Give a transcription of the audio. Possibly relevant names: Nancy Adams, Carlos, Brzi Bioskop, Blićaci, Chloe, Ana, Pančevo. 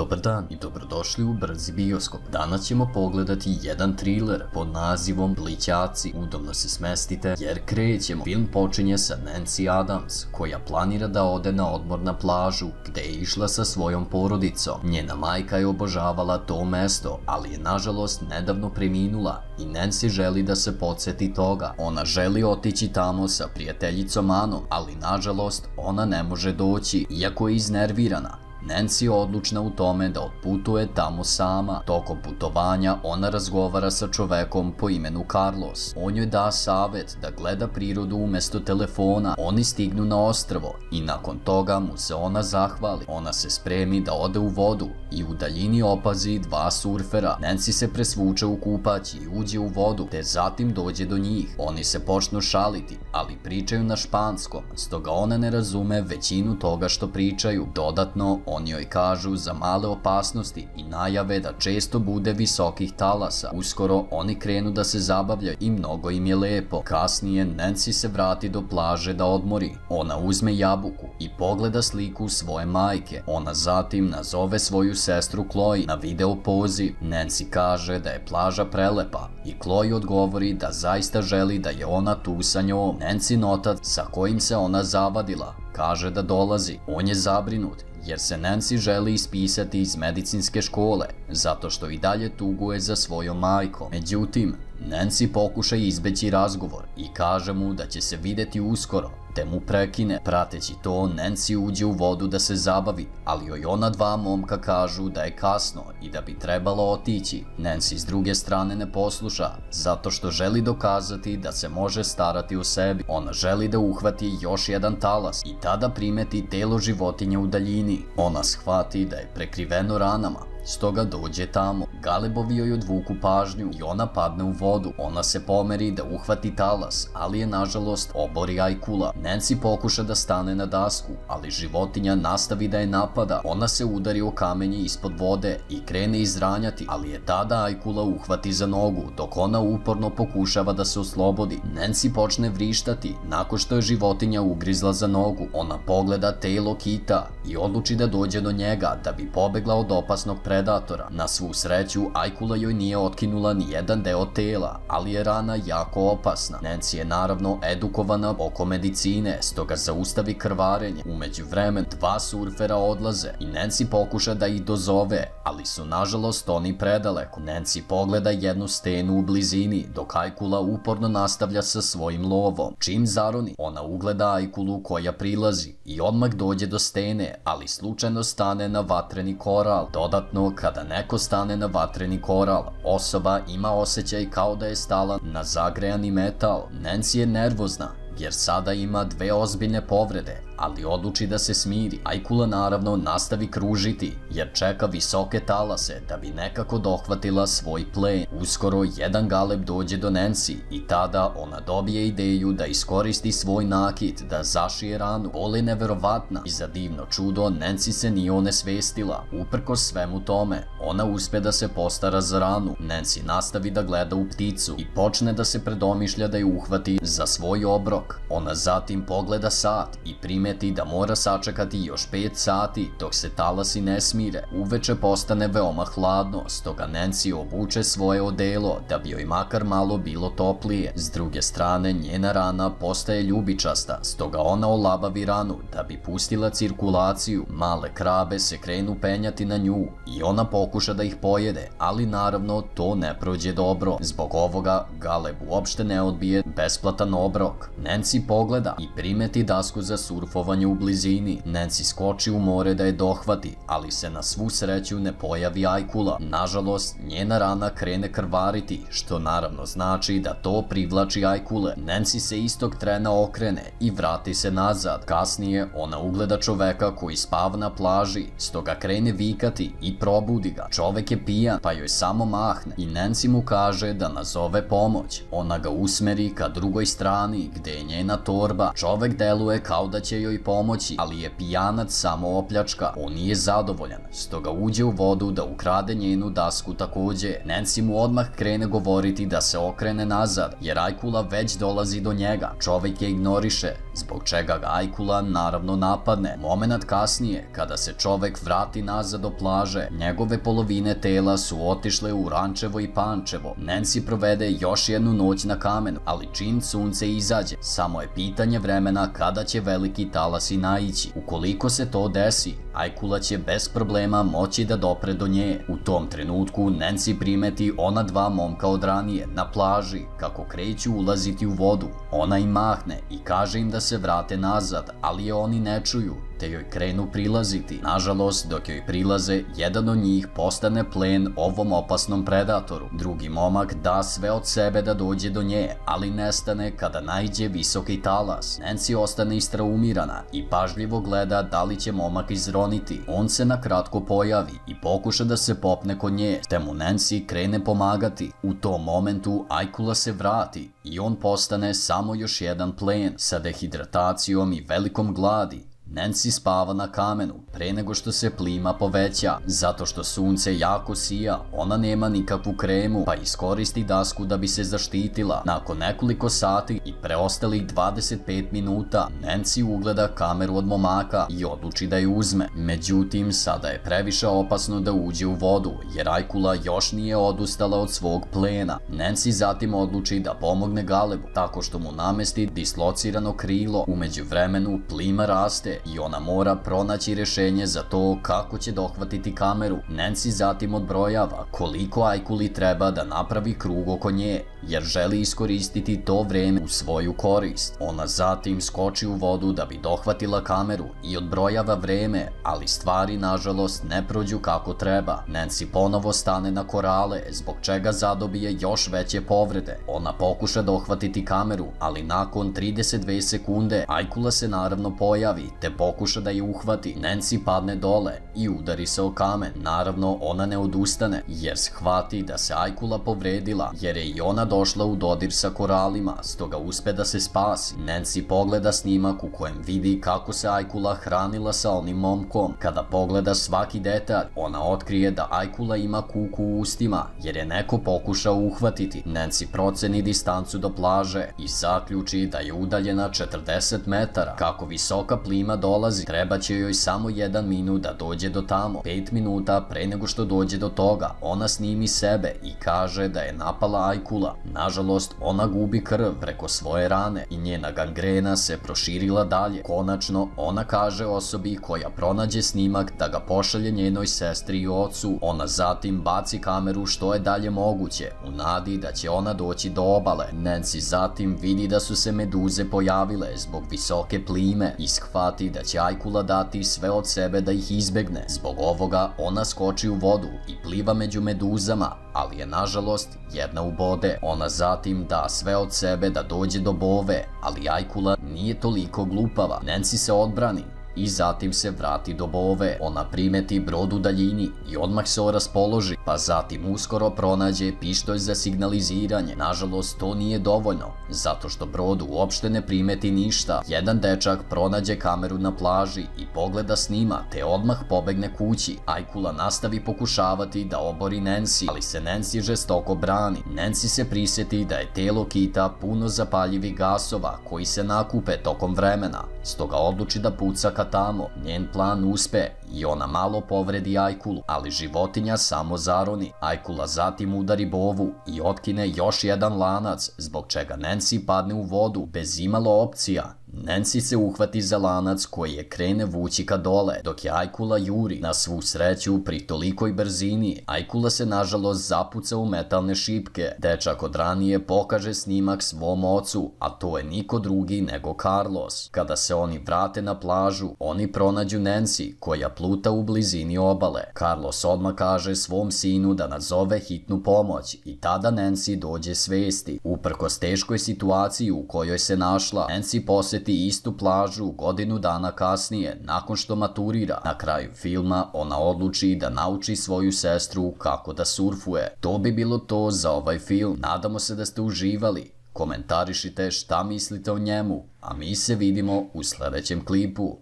Dobar dan i dobrodošli u Brzi Bioskop. Danas ćemo pogledati jedan thriller pod nazivom Blićaci. Udobno se smestite jer krećemo. Film počinje sa Nancy Adams koja planira da ode na odmor na plažu gde je išla sa svojom porodicom. Njena majka je obožavala to mesto, ali je nažalost nedavno preminula i Nancy želi da se podsjeti toga. Ona želi otići tamo sa prijateljicom Anom, ali nažalost ona ne može doći, iako je iznervirana. Nancy je odlučna u tome da otputuje tamo sama. Tokom putovanja ona razgovara sa čovekom po imenu Carlos. On joj da savjet da gleda prirodu umjesto telefona. Oni stignu na ostrvo i nakon toga mu se ona zahvali. Ona se spremi da ode u vodu i u daljini opazi dva surfera. Nancy se presvuče u kupać i uđe u vodu, te zatim dođe do njih. Oni se počnu šaliti, ali pričaju na španskom, stoga ona ne razume većinu toga što pričaju. Dodatno, oni joj kažu za male opasnosti i najave da često bude visokih talasa. Uskoro oni krenu da se zabavljaju i mnogo im je lepo. Kasnije Nancy se vrati do plaže da odmori. Ona uzme jabuku i pogleda sliku svoje majke. Ona zatim nazove svoju sestru Chloe na video poziv. Nancy kaže da je plaža prelepa i Chloe odgovori da zaista želi da je ona tu sa njom. Nancyn otac sa kojim se ona zavadila kaže da dolazi. On je zabrinut jer se Nancy želi ispisati iz medicinske škole, zato što i dalje tuguje za svojom majkom. Međutim, Nancy pokuša izbeći razgovor i kaže mu da će se vidjeti uskoro, te mu prekine. Prateći to, Nancy uđe u vodu da se zabavi, ali joj ona dva momka kažu da je kasno i da bi trebalo otići. Nancy s druge strane ne posluša, zato što želi dokazati da se može starati o sebi. Ona želi da uhvati još jedan talas i tada primeti telo životinje u daljini. Ona shvati da je prekriveno ranama, stoga dođe tamo. Galebovi joj odvuku pažnju i ona padne u vodu. Ona se pomeri da uhvati talas, ali je nažalost obori ajkula. Nancy pokuša da stane na dasku, ali životinja nastavi da je napada. Ona se udari o kamenje ispod vode i krene izranjati, ali je tada ajkula uhvati za nogu, dok ona uporno pokušava da se oslobodi. Nancy počne vrištati nakon što je životinja ugrizla za nogu. Ona pogleda telo kita i odluči da dođe do njega da bi pobegla od opasnog predatora. Na svu sreću, ajkula joj nije otkinula ni jedan deo tela, ali je rana jako opasna. Nancy je naravno edukovana oko medicine, stoga zaustavi krvarenje. U međuvremenu, dva surfera odlaze i Nancy pokuša da ih dozove, ali su nažalost oni predaleko. Nancy pogleda jednu stenu u blizini, dok ajkula uporno nastavlja sa svojim lovom. Čim zaroni, ona ugleda ajkulu koja prilazi i odmah dođe do stene, ali slučajno stane na vatreni koral. Dodatno, kada neko stane na vatreni koral, osoba ima osjećaj kao da je stala na zagrejani metal. Nancy je nervozna jer sada ima dve ozbiljne povrede, ali odluči da se smiri. Ajkula naravno nastavi kružiti jer čeka visoke talase da bi nekako dohvatila svoj plen. Uskoro jedan galeb dođe do Nancy i tada ona dobije ideju da iskoristi svoj nakit da zašije ranu. Bol je neverovatna i za divno čudo Nancy se nije onesvestila. Uprkos svemu tome, ona uspe da se postara za ranu. Nancy nastavi da gleda u pticu i počne da se predomišlja da je uhvati za svoj obrok. Ona zatim pogleda sat i prime da mora sačekati još 5 sati dok se talasi ne smire. Uveče postane veoma hladno, stoga Nancy obuče svoje odelo da bi joj makar malo bilo toplije. S druge strane, njena rana postaje ljubičasta, stoga ona olabavi ranu da bi pustila cirkulaciju. Male krabe se krenu penjati na nju i ona pokuša da ih pojede, ali naravno to ne prođe dobro. Zbog ovoga galeb uopšte ne odbije besplatan obrok. Nancy pogleda i primeti dasku za surfo u blizini. Nancy skoči u more da je dohvati, ali se na svu sreću ne pojavi ajkula. Nažalost, njena rana krene krvariti, što naravno znači da to privlači ajkule. Nancy se istog trena okrene i vrati se nazad. Kasnije, ona ugleda čoveka koji spava na plaži, stoga krene vikati i probudi ga. Čovek je pijan, pa joj samo mahne i Nancy mu kaže da nazove pomoć. Ona ga usmeri ka drugoj strani, gde je njena torba. Čovek deluje kao da će joj joj pomoći, ali je pijanac samo opljačka. On nije zadovoljan, stoga uđe u vodu da ukrade njenu dasku takođe. Nancy mu odmah krene govoriti da se okrene nazad, jer Ajkula već dolazi do njega. Čovek je ignoriše, zbog čega ga Ajkula naravno napadne. Momenat kasnije, kada se čovek vrati nazad do plaže, njegove polovine tela su otišle u Rančevo i Pančevo. Nancy provede još jednu noć na kamenu, ali čim sunce izađe, samo je pitanje vremena kada će veliki talasi naići. Ukoliko se to desi, Ajkula će bez problema moći da dopre do nje. U tom trenutku Nancy primeti ona dva momka od ranije na plaži kako kreću ulaziti u vodu. Ona im mahne i kaže im da se vrate nazad, ali je oni ne čuju, te joj krenu prilaziti. Nažalost, dok joj prilaze, jedan od njih postane plen ovom opasnom predatoru. Drugi momak da sve od sebe da dođe do nje, ali nestane kada naiđe visoki talas. Nancy ostane istraumirana i pažljivo gleda da li će momak izroniti. On se nakratko pojavi i pokuša da se popne kod nje, te mu Nancy krene pomagati. U tom momentu Ajkula se vrati i on postane samo još jedan plen. Sa dehidratacijom i velikom gladi, Nancy spava na kamenu pre nego što se plima poveća. Zato što sunce jako sija, ona nema nikakvu kremu, pa iskoristi dasku da bi se zaštitila. Nakon nekoliko sati i preostalih 25 minuta, Nancy ugleda kameru od momaka i odluči da je uzme. Međutim, sada je previše opasno da uđe u vodu, jer Ajkula još nije odustala od svog plena. Nancy zatim odluči da pomogne galebu, tako što mu namesti dislocirano krilo. U međuvremenu, plima raste i ona mora pronaći rešenje za to kako će dohvatiti kameru. Nancy zatim odbrojava koliko Ajkuli treba da napravi krug oko nje, jer želi iskoristiti to vreme u svoju korist. Ona zatim skoči u vodu da bi dohvatila kameru i odbrojava vreme, ali stvari nažalost ne prođu kako treba. Nancy ponovo stane na korale, zbog čega zadobije još veće povrede. Ona pokuša dohvatiti kameru, ali nakon 32 sekunde Ajkula se naravno pojavi, te pokuša da je uhvati. Nancy padne dole i udari se o kamen. Naravno, ona ne odustane, jer shvati da se Ajkula povredila, jer je i ona došla u dodir sa koralima, stoga uspe da se spasi. Nancy pogleda snimak u kojem vidi kako se Ajkula hranila sa onim momkom. Kada pogleda svaki detalj, ona otkrije da Ajkula ima kuku u ustima, jer je neko pokušao uhvatiti. Nancy proceni distancu do plaže i zaključi da je udaljena 40 metara. Kako visoka plima dolazi, treba će joj samo 1 minut da dođe do tamo. 5 minuta pre nego što dođe do toga, ona snimi sebe i kaže da je napala Ajkula. Nažalost, ona gubi krv preko svoje rane i njena gangrena se proširila dalje. Konačno, ona kaže osobi koja pronađe snimak da ga pošalje njenoj sestri i ocu. Ona zatim baci kameru što je dalje moguće, u nadi da će ona doći do obale. Nancy zatim vidi da su se meduze pojavile zbog visoke plime i shvati da će Ajkula dati sve od sebe da ih izbegne. Zbog ovoga ona skoči u vodu i pliva među meduzama, ali je nažalost jedna ubode. Ona zatim da sve od sebe da dođe do bove, ali Ajkula nije toliko glupava. Nancy se odbrani i zatim se vrati do bove. Ona primeti brod u daljini i odmah se raspoloži, pa zatim uskoro pronađe pištolj za signaliziranje. Nažalost, to nije dovoljno, zato što brod uopšte ne primeti ništa. Jedan dečak pronađe kameru na plaži i pogleda snima, te odmah pobegne kući. Ajkula nastavi pokušavati da obori Nancy, ali se Nancy žestoko brani. Nancy se priseti da je telo kita puno zapaljivih gasova koji se nakupe tokom vremena, stoga odluči da puca ka tamo. Njen plan uspe i ona malo povredi Ajkulu, ali životinja samo zaroni. Ajkula zatim udari bovu i otkine još jedan lanac, zbog čega Nancy padne u vodu bez imalo opcija. Nancy se uhvati za lanac koji je krene vući ka dole, dok je Ajkula juri. Na svu sreću, pri tolikoj brzini, Ajkula se nažalost zapuca u metalne šipke. Dečak od ranije pokaže snimak svom ocu, a to je niko drugi nego Carlos. Kada se oni vrate na plažu, oni pronađu Nancy koja pluta u blizini obale. Carlos odmah kaže svom sinu da nazove hitnu pomoć i tada Nancy dođe svesti. Uprkos teškoj situaciji u kojoj se našla, Nancy posjeti istu plažu godinu dana kasnije, nakon što maturira. Na kraju filma ona odluči da nauči svoju sestru kako da surfuje. To bi bilo to za ovaj film. Nadamo se da ste uživali. Komentarišite šta mislite o njemu, a mi se vidimo u sljedećem klipu.